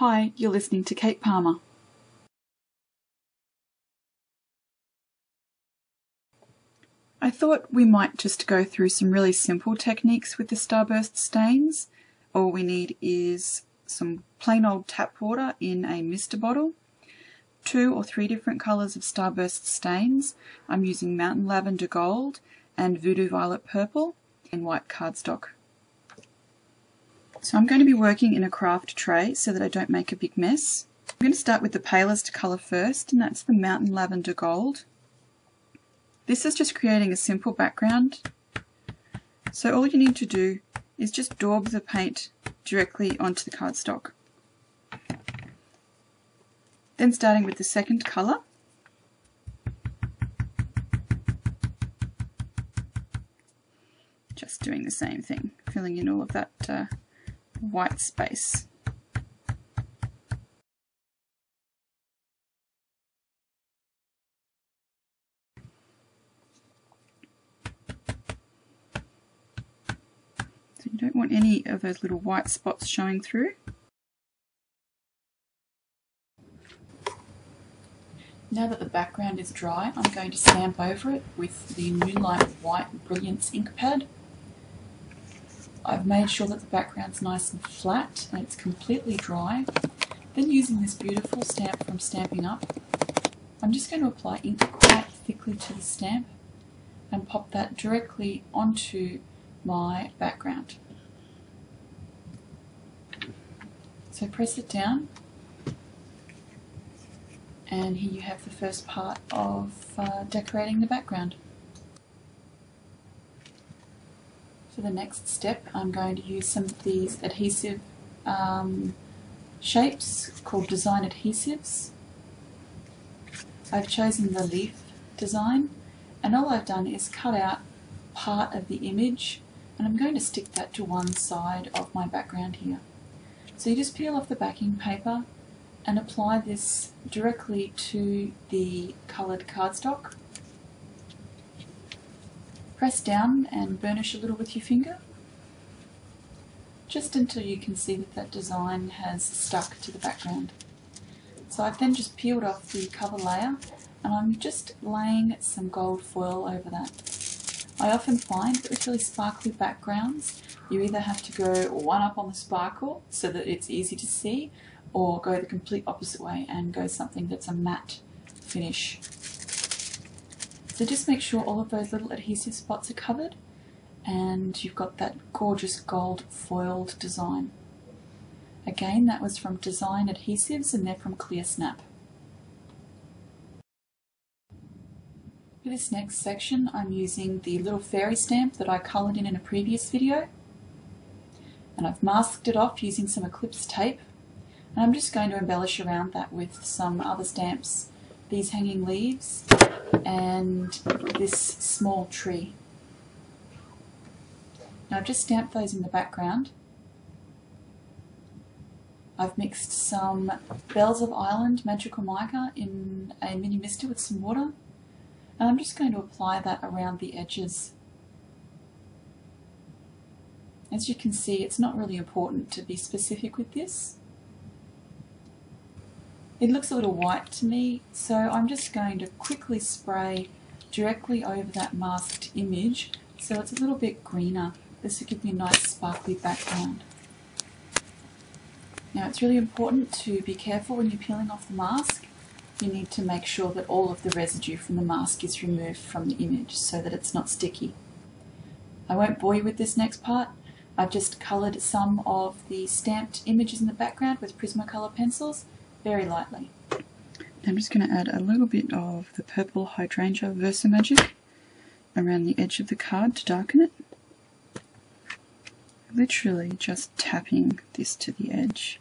Hi, you're listening to Kate Palmer. I thought we might just go through some really simple techniques with the Starburst Stains. All we need is some plain old tap water in a mister bottle, 2 or 3 different colours of Starburst Stains. I'm using Mountain Lavender Gold and Voodoo Violet Purple and white cardstock. So I'm going to be working in a craft tray so that I don't make a big mess. I'm going to start with the palest colour first, and that's the Mountain Lavender Gold. This is just creating a simple background. So all you need to do is just daub the paint directly onto the cardstock. Then starting with the second colour, just doing the same thing, filling in all of that white space. So you don't want any of those little white spots showing through. Now that the background is dry, I'm going to stamp over it with the Moonlight White Brilliance Ink Pad. I've made sure that the background's nice and flat and it's completely dry. Then using this beautiful stamp from Stampin' Up, I'm just going to apply ink quite thickly to the stamp and pop that directly onto my background. So press it down, and here you have the first part of decorating the background. For the next step, I'm going to use some of these adhesive shapes called Design Adhesives. I've chosen the leaf design, and all I've done is cut out part of the image, and I'm going to stick that to one side of my background here. So you just peel off the backing paper and apply this directly to the coloured cardstock. Press down and burnish a little with your finger, just until you can see that that design has stuck to the background. So I've then just peeled off the cover layer, and I'm just laying some gold foil over that. I often find that with really sparkly backgrounds, you either have to go one up on the sparkle so that it's easy to see, or go the complete opposite way and go something that's a matte finish. So just make sure all of those little adhesive spots are covered, and you've got that gorgeous gold foiled design. Again, that was from Design Adhesives, and they're from ClearSnap. For this next section, I'm using the little fairy stamp that I coloured in a previous video, and I've masked it off using some Eclipse tape, and I'm just going to embellish around that with some other stamps, these hanging leaves and this small tree. Now I've just stamped those in the background. I've mixed some Bells of Ireland Magical Mica in a mini mister with some water, and I'm just going to apply that around the edges. As you can see, it's not really important to be specific with this. It looks a little white to me, so I'm just going to quickly spray directly over that masked image so it's a little bit greener. This will give me a nice sparkly background. Now it's really important to be careful when you're peeling off the mask. You need to make sure that all of the residue from the mask is removed from the image so that it's not sticky. I won't bore you with this next part. I've just coloured some of the stamped images in the background with Prismacolor pencils, very lightly. I'm just going to add a little bit of the Purple Hydrangea VersaMagic around the edge of the card to darken it. Literally just tapping this to the edge.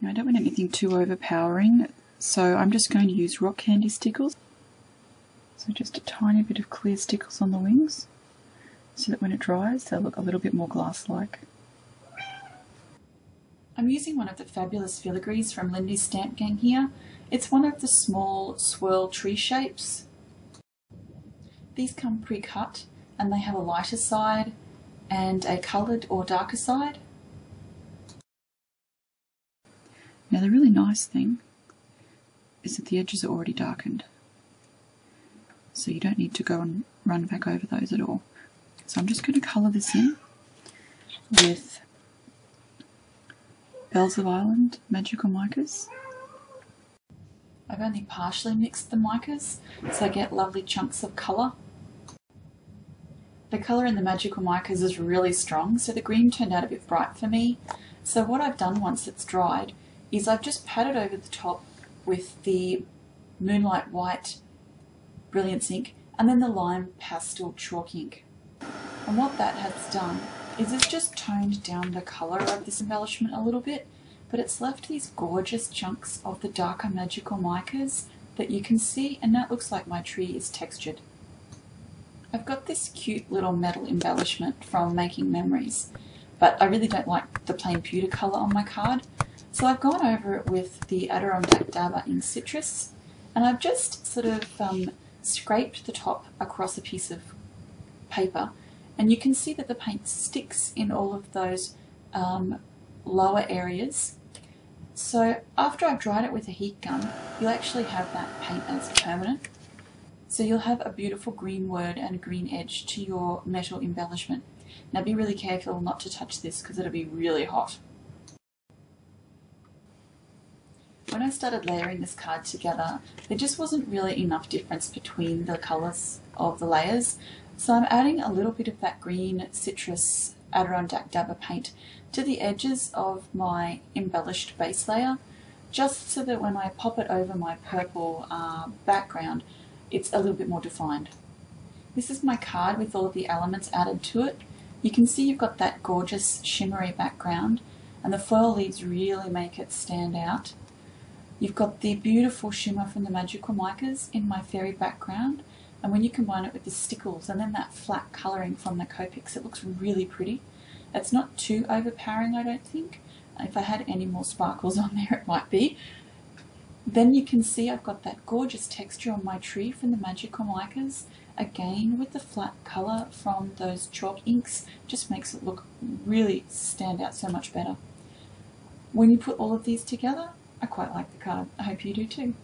Now I don't want anything too overpowering, so I'm just going to use Rock Candy Stickles. So just a tiny bit of clear stickles on the wings so that when it dries they'll look a little bit more glass-like. I'm using one of the fabulous filigrees from Lindy's Stamp Gang here. It's one of the small swirl tree shapes. These come pre-cut, and they have a lighter side and a coloured or darker side. Now the really nice thing is that the edges are already darkened, so you don't need to go and run back over those at all. So I'm just going to colour this in with Bells of Ireland Magical Micas. I've only partially mixed the micas, so I get lovely chunks of colour. The colour in the Magical Micas is really strong, so the green turned out a bit bright for me. So what I've done once it's dried is I've just patted over the top with the Moonlight White Brilliance Ink and then the Lime Pastel Chalk Ink. And what that has done is it's just toned down the colour of this embellishment a little bit, but it's left these gorgeous chunks of the darker Magical Micas that you can see, and that looks like my tree is textured. I've got this cute little metal embellishment from Making Memories, but I really don't like the plain pewter colour on my card, so I've gone over it with the Adirondack Dabber in Citrus, and I've just sort of scraped the top across a piece of paper, and you can see that the paint sticks in all of those lower areas. So after I've dried it with a heat gun, you'll actually have that paint as permanent. So you'll have a beautiful green word and a green edge to your metal embellishment. Now be really careful not to touch this because it'll be really hot. When I started layering this card together, there just wasn't really enough difference between the colours of the layers. So I'm adding a little bit of that green Citrus Adirondack Dabber paint to the edges of my embellished base layer, just so that when I pop it over my purple background, it's a little bit more defined. This is my card with all of the elements added to it. You can see you've got that gorgeous shimmery background, and the foil leaves really make it stand out. You've got the beautiful shimmer from the Magical Micas in my fairy background, and when you combine it with the stickles and then that flat colouring from the Copics, it looks really pretty. It's not too overpowering, I don't think. If I had any more sparkles on there, it might be. Then you can see I've got that gorgeous texture on my tree from the Magical Micas. Again, with the flat colour from those chalk inks, just makes it look really stand out so much better. When you put all of these together, I quite like the card. I hope you do too.